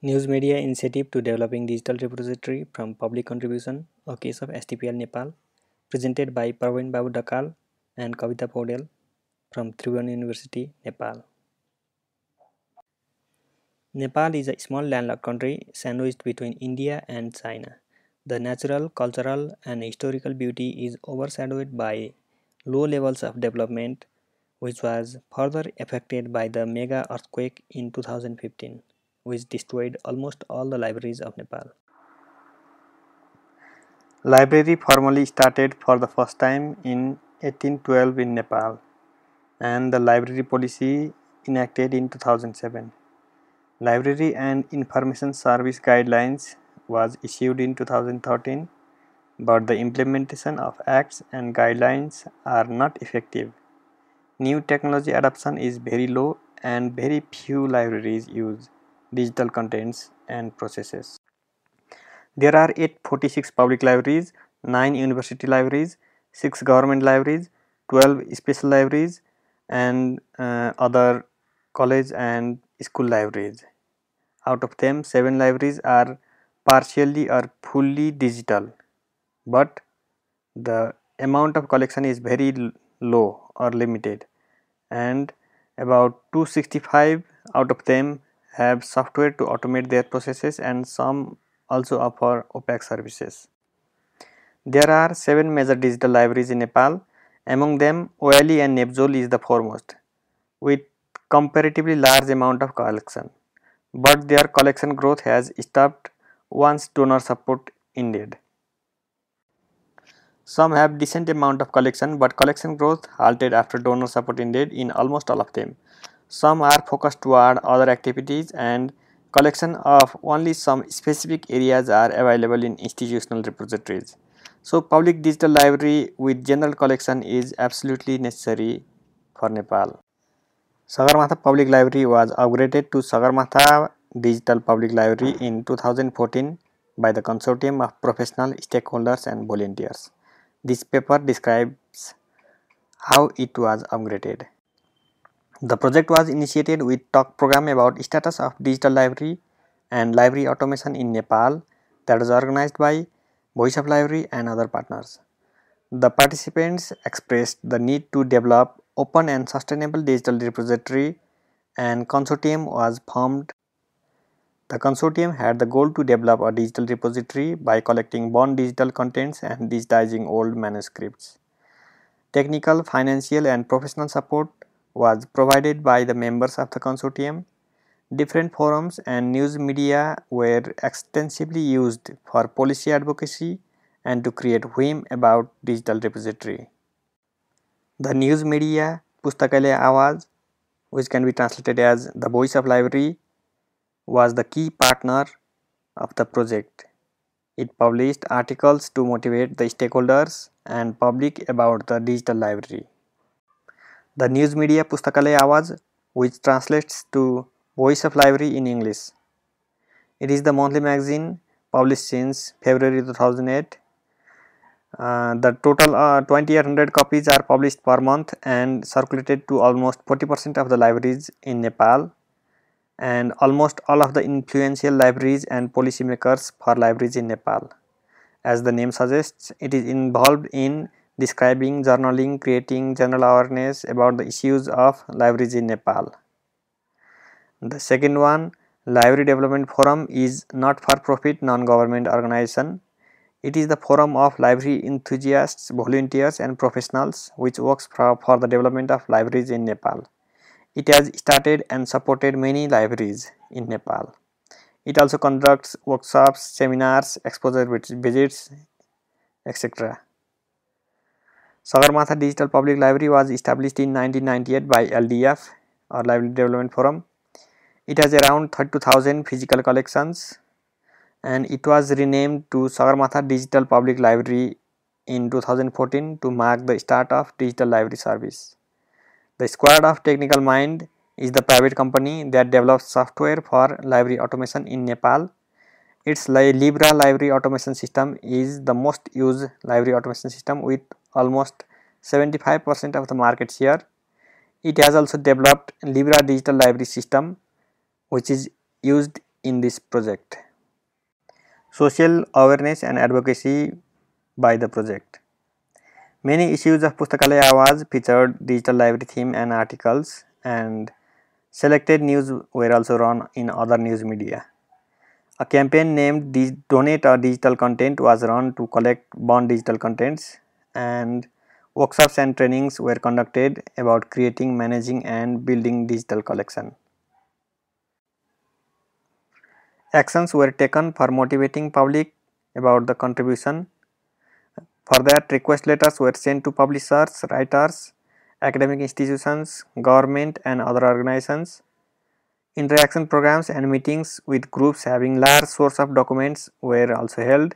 News Media Initiative to Developing Digital Repository from Public Contribution, a case of SDPL Nepal, presented by Prabin Babu Dhakal and Kabita Paudyal from Tribhuvan University, Nepal. Nepal is a small landlocked country sandwiched between India and China. The natural, cultural, and historical beauty is overshadowed by low levels of development, which was further affected by the mega earthquake in 2015, which destroyed almost all the libraries of Nepal. Library formally started for the first time in 1812 in Nepal, and the library policy enacted in 2007. Library and Information Service Guidelines was issued in 2013, but the implementation of acts and guidelines are not effective. New technology adoption is very low and very few libraries use digital contents and processes. There are 846 public libraries, 9 university libraries, 6 government libraries, 12 special libraries, and other college and school libraries. Out of them, 7 libraries are partially or fully digital, but the amount of collection is very low or limited, and about 265 out of them have software to automate their processes, and some also offer opaque services. There are 7 major digital libraries in Nepal. Among them, OLLI and Nepjol is the foremost, with comparatively large amount of collection, but their collection growth has stopped once donor support ended. Some have decent amount of collection, but collection growth halted after donor support ended in almost all of them. Some are focused toward other activities, and collection of only some specific areas are available in institutional repositories. So public digital library with general collection is absolutely necessary for Nepal. Sagarmatha Public Library was upgraded to Sagarmatha Digital Public Library in 2014 by the consortium of professional stakeholders and volunteers. This paper describes how it was upgraded. The project was initiated with talk program about status of digital library and library automation in Nepal that was organized by Voice of Library and other partners. The participants expressed the need to develop open and sustainable digital repository, and consortium was formed. The consortium had the goal to develop a digital repository by collecting born digital contents and digitizing old manuscripts. Technical, financial, and professional support was provided by the members of the consortium. Different forums and news media were extensively used for policy advocacy and to create whim about digital repository. The news media, Pustakalaya Aawaj, which can be translated as the Voice of Library, was the key partner of the project. It published articles to motivate the stakeholders and public about the digital library. The news media Pustakalaya Aawaj, which translates to Voice of Library in English. It is the monthly magazine published since February 2008. The total 2,800 copies are published per month and circulated to almost 40% of the libraries in Nepal, and almost all of the influential libraries and policymakers for libraries in Nepal. As the name suggests, it is involved in describing, journaling, creating general awareness about the issues of libraries in Nepal. The second one, Library Development Forum, is not-for-profit non-government organization. It is the forum of library enthusiasts, volunteers, and professionals which works for the development of libraries in Nepal. It has started and supported many libraries in Nepal. It also conducts workshops, seminars, exposure visits, etc. Sagarmatha Digital Public Library was established in 1998 by LDF, or Library Development Forum. It has around 32,000 physical collections, and it was renamed to Sagarmatha Digital Public Library in 2014 to mark the start of digital library service. The Squad of Technical Mind is the private company that develops software for library automation in Nepal. Its Libra library automation system is the most used library automation system with almost 75% of the market share. It has also developed Libra Digital Library system, which is used in this project. Social awareness and advocacy by the project. Many issues of Pustakalaya Aawaj featured digital library theme and articles, and selected news were also run in other news media. A campaign named Donate Our Digital Content was run to collect bond digital contents, and workshops and trainings were conducted about creating, managing and building digital collection. Actions were taken for motivating public about the contribution. For that, request letters were sent to publishers, writers, academic institutions, government and other organizations. Interaction programs and meetings with groups having large source of documents were also held,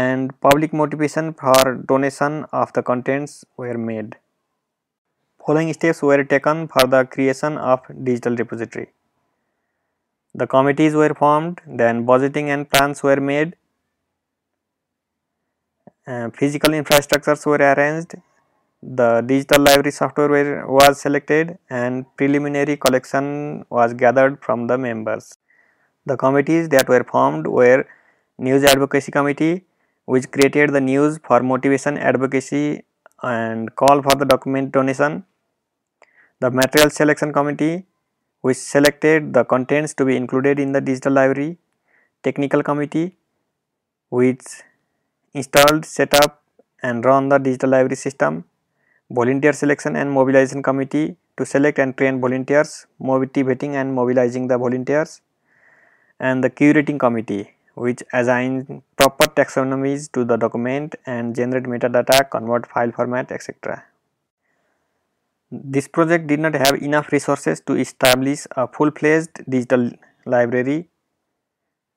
and public motivation for donation of the contents were made. Following steps were taken for the creation of digital repository. The committees were formed, then budgeting and plans were made, physical infrastructures were arranged, the digital library software was selected, and preliminary collection was gathered from the members. The committees that were formed were News Advocacy Committee, which created the news for motivation, advocacy and call for the document donation. The Material Selection Committee, which selected the contents to be included in the digital library. Technical Committee, which installed, set up and run the digital library system. Volunteer Selection and Mobilization Committee, to select and train volunteers, motivating and mobilizing the volunteers. And the Curating Committee, which assigns proper taxonomies to the document and generate metadata, convert file format, etc. This project did not have enough resources to establish a full-fledged digital library,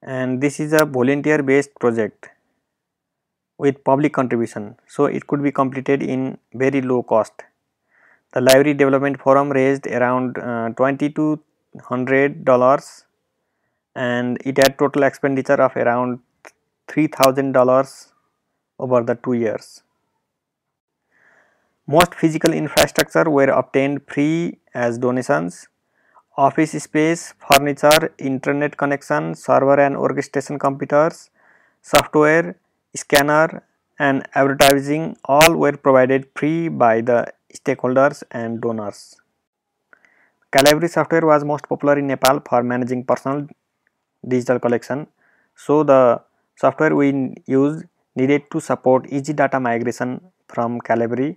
and this is a volunteer-based project with public contribution, so it could be completed in very low cost. The Library Development Forum raised around $2,200, and it had total expenditure of around $3,000 over the 2 years. Most physical infrastructure were obtained free as donations. Office space, furniture, internet connection, server and orchestration computers, software, scanner and advertising all were provided free by the stakeholders and donors. Calibre software was most popular in Nepal for managing personal digital collection, so the software we used needed to support easy data migration from Calibre.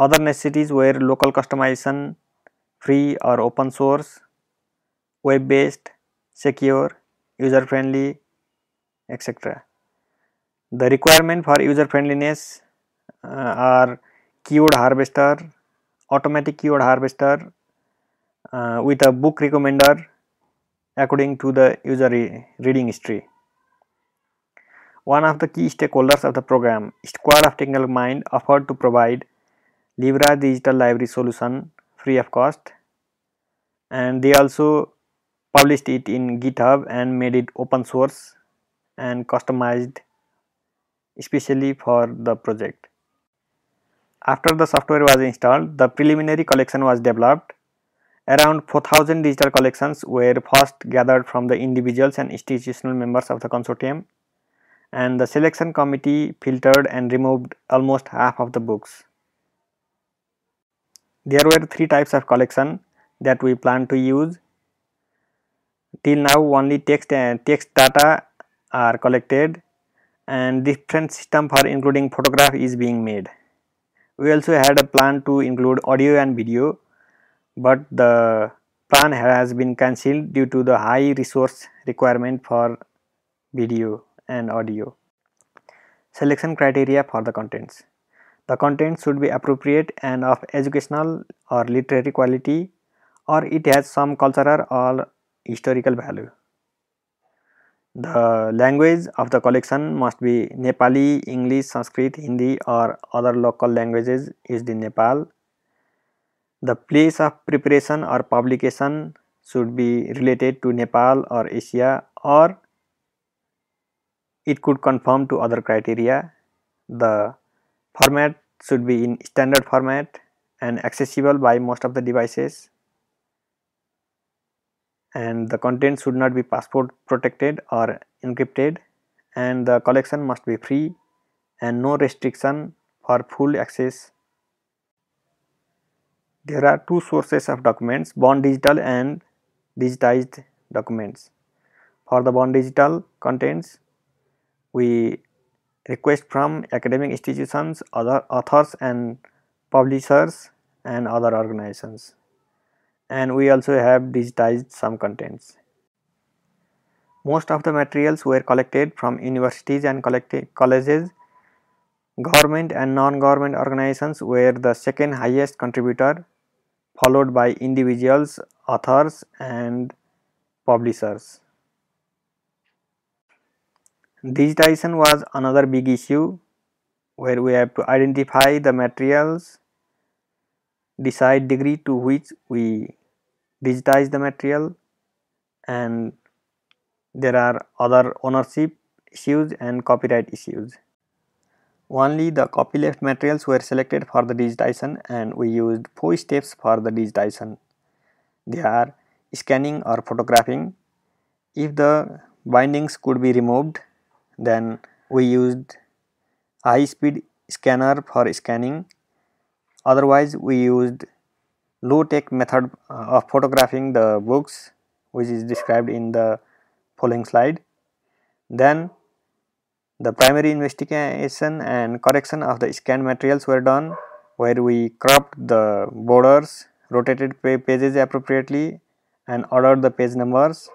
Other necessities were local customization, free or open source, web-based, secure, user-friendly, etc. The requirement for user-friendliness are keyword harvester, automatic keyword harvester with a book recommender according to the user reading history. One of the key stakeholders of the program, Squad of Technical Mind, offered to provide Libra Digital Library solution free of cost, and they also published it in GitHub and made it open source and customized especially for the project. After the software was installed, the preliminary collection was developed. Around 4,000 digital collections were first gathered from the individuals and institutional members of the consortium, and the selection committee filtered and removed almost half of the books. There were 3 types of collection that we plan to use. Till now only text data are collected, and different system for including photograph is being made. We also had a plan to include audio and video, but the plan has been cancelled due to the high resource requirement for video and audio. Selection criteria for the contents. The contents should be appropriate and of educational or literary quality, or it has some cultural or historical value. The language of the collection must be Nepali, English, Sanskrit, Hindi or other local languages used in Nepal. The place of preparation or publication should be related to Nepal or Asia, or it could conform to other criteria. The format should be in standard format and accessible by most of the devices. and the content should not be password protected or encrypted, and the collection must be free and no restriction for full access. There are two sources of documents, born digital and digitized documents. For the born digital contents, we request from academic institutions, other authors and publishers and other organizations. And we also have digitized some contents. Most of the materials were collected from universities and colleges. Government and non-government organizations were the second highest contributor, followed by individuals, authors and publishers. Digitization was another big issue where we have to identify the materials, decide degree to which we digitize the material, and there are other ownership issues and copyright issues. Only the copyleft materials were selected for the digitization, and we used 4 steps for the digitization. They are scanning or photographing. If the bindings could be removed, then we used high-speed scanner for scanning. Otherwise, we used low-tech method of photographing the books, which is described in the following slide. Then the primary investigation and correction of the scanned materials were done, where we cropped the borders, rotated pages appropriately and ordered the page numbers.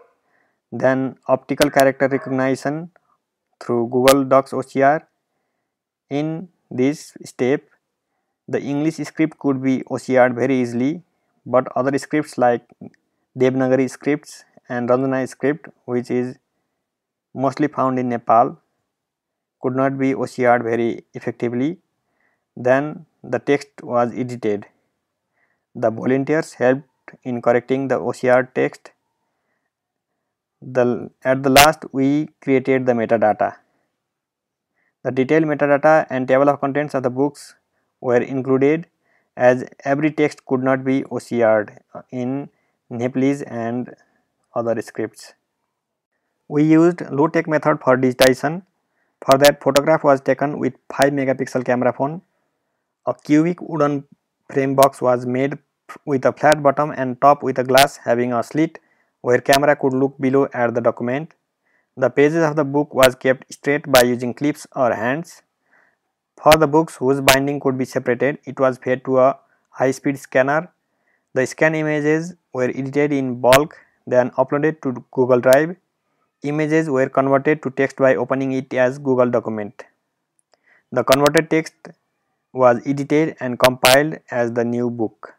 Then optical character recognition through Google Docs OCR. In this step, the English script could be OCR'd very easily, but other scripts like Devnagari scripts and Raudnai script, which is mostly found in Nepal, could not be OCR'd very effectively. Then the text was edited. The volunteers helped in correcting the OCR text. At the last, we created the metadata. The detailed metadata and table of contents of the books were included, as every text could not be OCR'd in Nepalese and other scripts. We used low-tech method for digitization. For that, photograph was taken with 5 megapixel camera phone. A cubic wooden frame box was made with a flat bottom and top with a glass having a slit where camera could look below at the document. The pages of the book was kept straight by using clips or hands. For the books whose binding could be separated, it was fed to a high-speed scanner. The scan images were edited in bulk, then uploaded to Google Drive. Images were converted to text by opening it as Google document. The converted text was edited and compiled as the new book.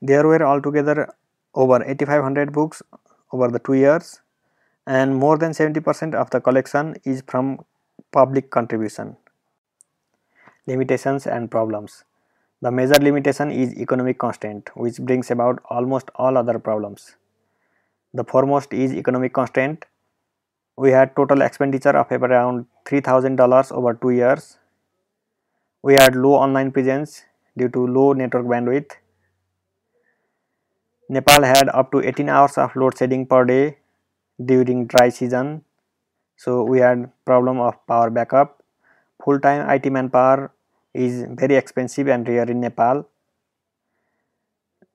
There were altogether over 8,500 books over the 2 years, and more than 70% of the collection is from public contribution. Limitations and problems. The major limitation is economic constraint, which brings about almost all other problems. The foremost is economic constraint. We had total expenditure of around $3,000 over 2 years. We had low online presence due to low network bandwidth. Nepal had up to 18 hours of load shedding per day during dry season, so we had problem of power backup. Full-time IT manpower is very expensive and rare in Nepal.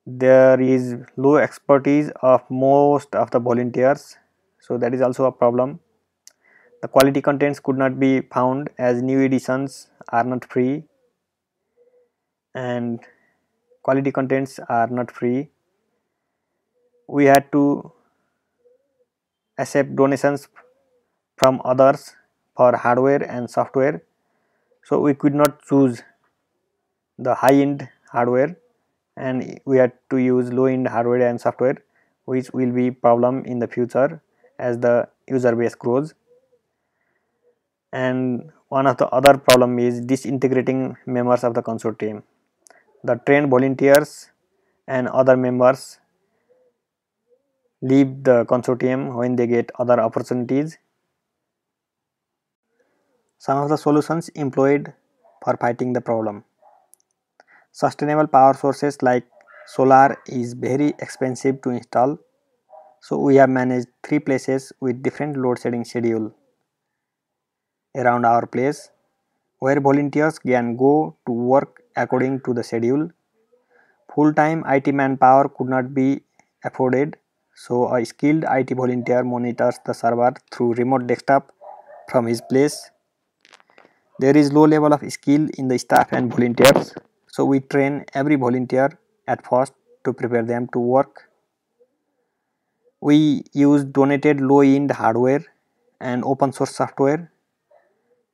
There is low expertise of most of the volunteers, so that is also a problem. The quality contents could not be found, as new editions are not free, and quality contents are not free. We had to accept donations from others for hardware and software, so we could not choose the high-end hardware, and we had to use low-end hardware and software, which will be a problem in the future as the user base grows. And one of the other problem is disintegrating members of the consortium. The trained volunteers and other members leave the consortium when they get other opportunities. Some of the solutions employed for fighting the problem. Sustainable power sources like Solar is very expensive to install, so we have managed 3 places with different load shedding schedule around our place, where volunteers can go to work according to the schedule. Full-time IT manpower could not be afforded, so a skilled IT volunteer monitors the server through remote desktop from his place. There is low level of skill in the staff and volunteers, so we train every volunteer at first to prepare them to work. We use donated low-end hardware and open source software.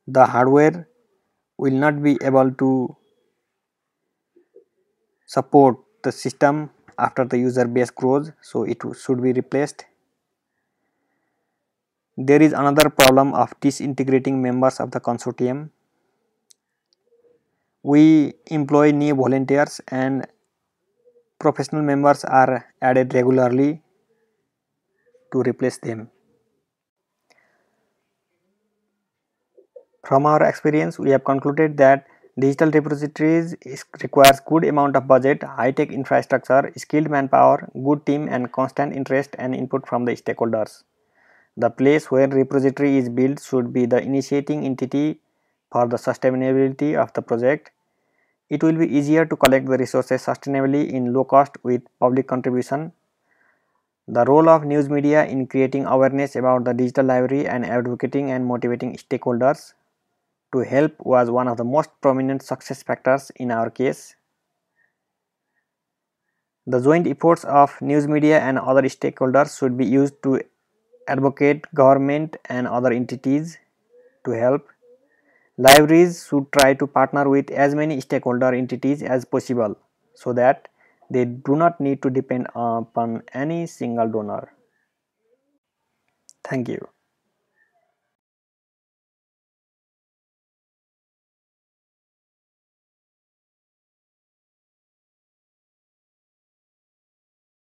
The hardware will not be able to support the system after the user base grows, so it should be replaced. There is another problem of disintegrating members of the consortium. We employ new volunteers and professional members are added regularly to replace them. From our experience, we have concluded that digital repositories requires good amount of budget, high-tech infrastructure, skilled manpower, good team, and constant interest and input from the stakeholders. The place where repository is built should be the initiating entity for the sustainability of the project. It will be easier to collect the resources sustainably in low cost with public contribution. The role of news media in creating awareness about the digital library and advocating and motivating stakeholders to help was one of the most prominent success factors in our case. The joint efforts of news media and other stakeholders should be used to advocate government and other entities to help. Libraries should try to partner with as many stakeholder entities as possible so that they do not need to depend upon any single donor. Thank you.